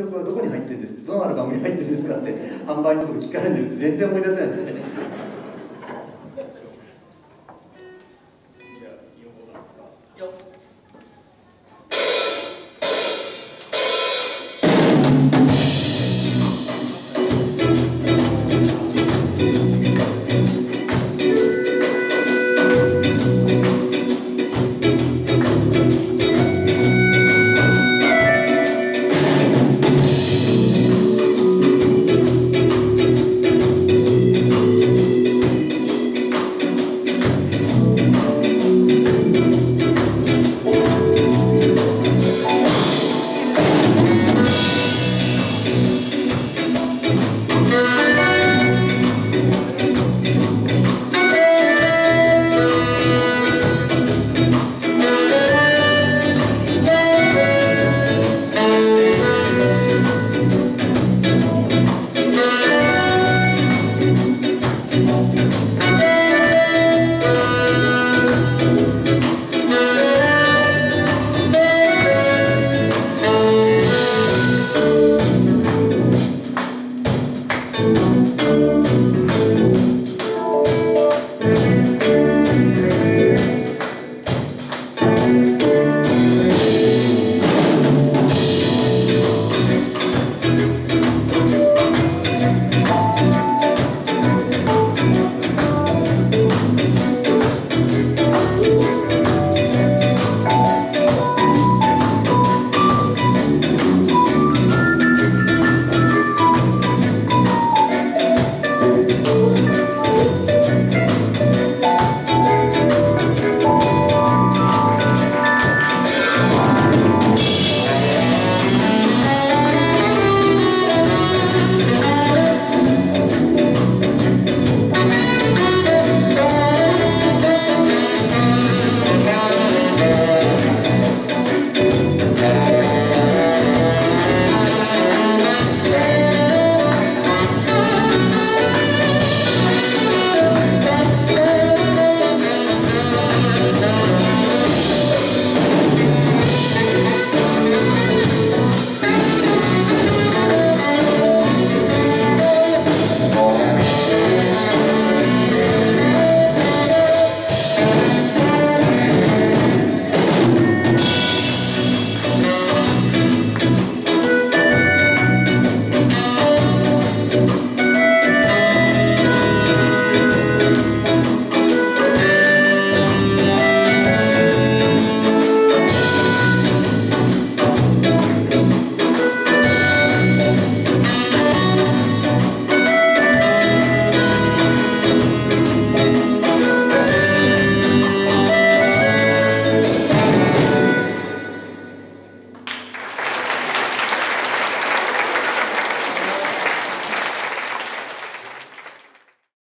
曲はどこに入ってるんです、どのアルバムに入ってるんですかって販売のこと聞かれるんで全然思い出せないので、